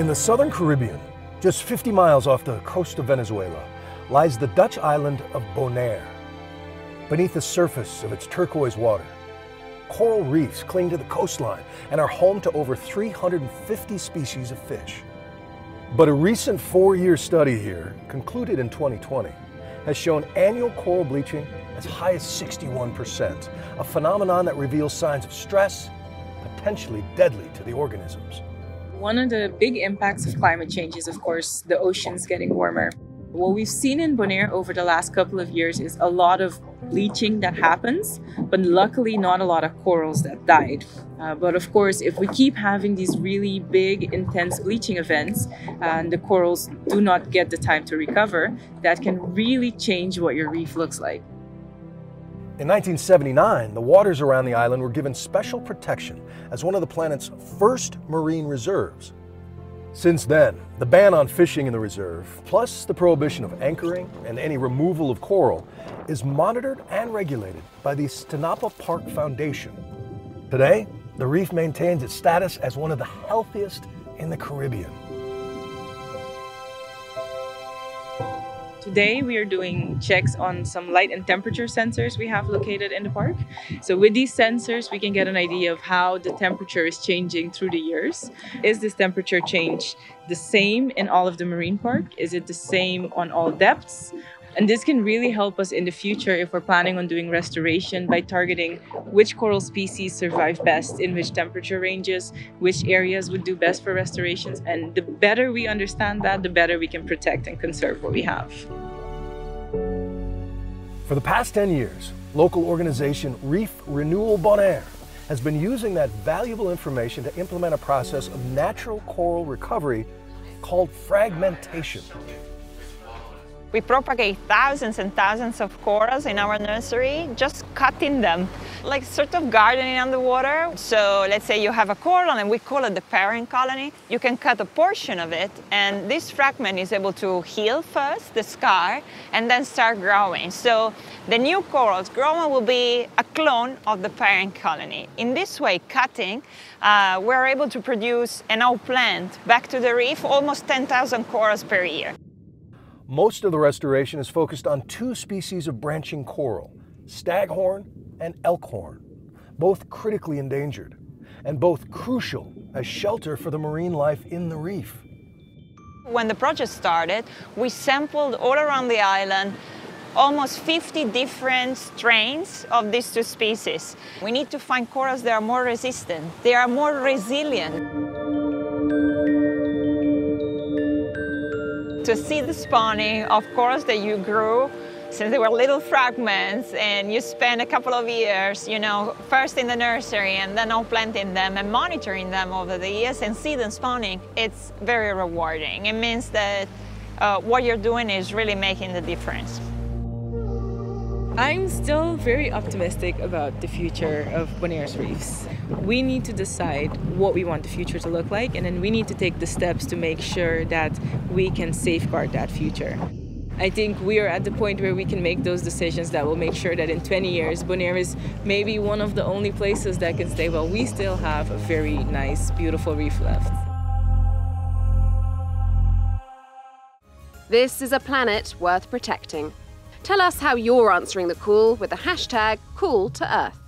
In the southern Caribbean, just 50 miles off the coast of Venezuela, lies the Dutch island of Bonaire. Beneath the surface of its turquoise water, coral reefs cling to the coastline and are home to over 350 species of fish. But a recent four-year study here, concluded in 2020, has shown annual coral bleaching as high as 61%, a phenomenon that reveals signs of stress, potentially deadly to the organisms. One of the big impacts of climate change is, of course, the oceans getting warmer. What we've seen in Bonaire over the last couple of years is a lot of bleaching that happens, but luckily not a lot of corals that died. But of course, if we keep having these really big, intense bleaching events and the corals do not get the time to recover, that can really change what your reef looks like. In 1979, the waters around the island were given special protection as one of the planet's first marine reserves. Since then, the ban on fishing in the reserve, plus the prohibition of anchoring and any removal of coral, is monitored and regulated by the Stanapa Park Foundation. Today, the reef maintains its status as one of the healthiest in the Caribbean. Today we are doing checks on some light and temperature sensors we have located in the park. So with these sensors we can get an idea of how the temperature is changing through the years. Is this temperature change the same in all of the marine park? Is it the same on all depths? And this can really help us in the future if we're planning on doing restoration by targeting which coral species survive best in which temperature ranges, which areas would do best for restorations. And the better we understand that, the better we can protect and conserve what we have. For the past 10 years, local organization Reef Renewal Bonaire has been using that valuable information to implement a process of natural coral recovery called fragmentation. We propagate thousands and thousands of corals in our nursery, just cutting them, like sort of gardening underwater. So let's say you have a coral and we call it the parent colony. You can cut a portion of it and this fragment is able to heal first, the scar, and then start growing. So the new corals growing will be a clone of the parent colony. In this way, cutting, we're able to produce an outplant back to the reef, almost 10,000 corals per year. Most of the restoration is focused on two species of branching coral, staghorn and elkhorn, both critically endangered, and both crucial as shelter for the marine life in the reef. When the project started, we sampled all around the island almost 50 different strains of these two species. We need to find corals that are more resistant, they are more resilient. To see the spawning of corals that you grew since they were little fragments and you spent a couple of years, you know, first in the nursery and then outplanting them and monitoring them over the years and see them spawning, it's very rewarding. It means that what you're doing is really making the difference. I'm still very optimistic about the future of Bonaire's reefs. We need to decide what we want the future to look like, and then we need to take the steps to make sure that we can safeguard that future. I think we are at the point where we can make those decisions that will make sure that in 20 years, Bonaire is maybe one of the only places that can say, well, we still have a very nice, beautiful reef left. This is a planet worth protecting. Tell us how you're answering the call with the hashtag #CallToEarth.